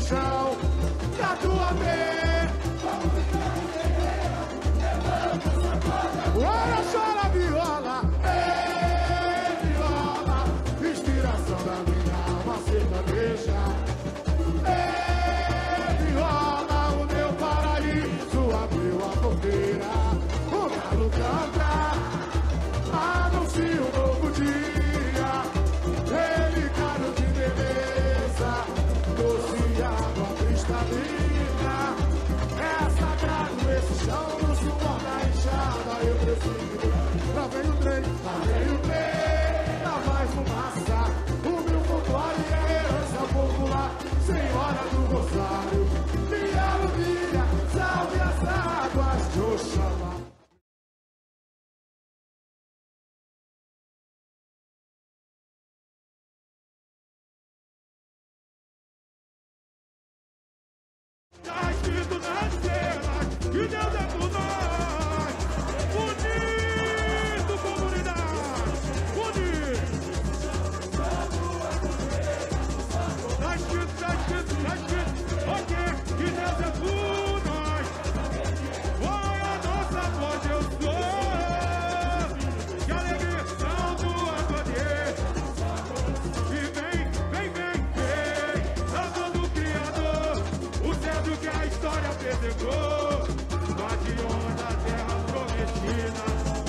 chão, Tatuapé. Olha só na viola, é viola, inspiração da minha alma, sertaneja. É viola, o meu paraíso abriu a porteira. O galo canta, anuncia um novo dia. Delicado de beleza, doce água cristalina. É sagrado esse chão, não suporta a enxada. Eu preciso, lá vem o trem, lá vem o trem, lá vai fumaça. O meu folclore é herança popular, senhora do Rosário, minha aluvia, salve as águas de Oxalá. Tá escrito nas estrelas que Deus é por nós. Bonito, comunidade, bonito. Tá escrito, tá escrito, tá escrito. Ok, que Deus é por nós. Foi a nossa voz, eu sou. Que alegria, são duas vozes. E vem, vem, vem, vem. A voz do Criador, o céu do que a história perdegou. Guardiões da terra prometida,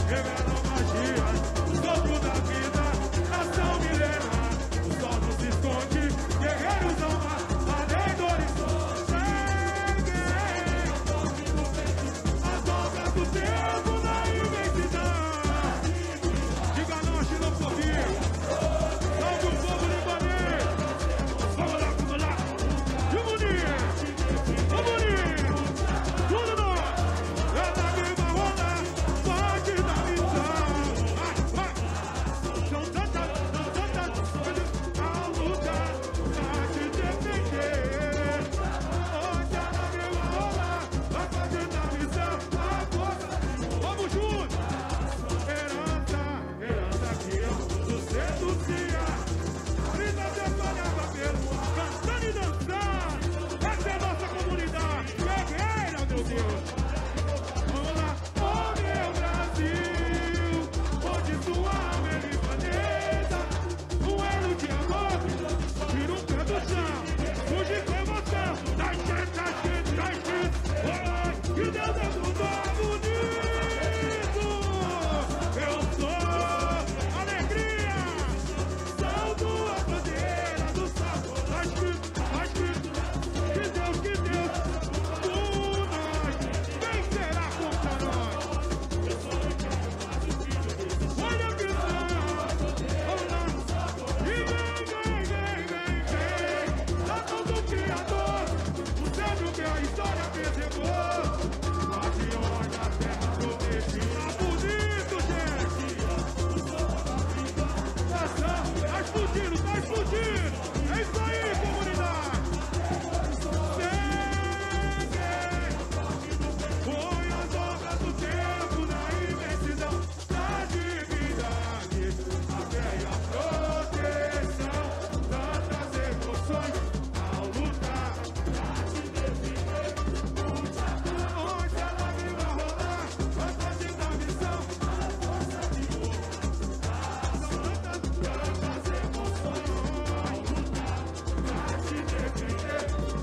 revelam magias, sopro da vida, nação milenar. O sol não se esconde, guerreiros não há, além do horizonte. Seguem as obras do tempo na imensidão. Diga não à xenofobia, salve o povo libanês. Vamos lá, vamos lá. Tudo nós, é da mesma onda, parte da missão. Vai, vai. São tantas coisas a lutar pra te defender. Hoje é da mesma onda, a parte da missão, a força. Vamos juntos. Herança, herança que eu nos seduzia. Brisa separava pelo ar, cantando e dançando. Essa é nossa comunidade guerreira, meu Deus. Vamos lá, oh meu Brasil, onde sua alma é libanesa. Um elo de amor, tira um pé do chão, fuge com emoção. Tá escrito, oh, que Deus é um lugar bonito. Eu sou alegria, salto a bandeira do salto. Tá escrito, que Deus, por nós, quem será contra nós? Olha a visão, vamos lá. E vem, vem, vem, vem, a mão do Criador, o céu que a história preservou. Guardiões da terra prometida, bonito, gente. Tá explodindo, tá explodindo. É isso aí, comunidade. Segue, foi as obras do tempo na imensidão da divindade, a fé e a proteção, tantas emoções ao lutar pra te defender. Hoje ela vem pra rolar, vai fazer da missão a força de tantas emoções ao lutar pra te defender.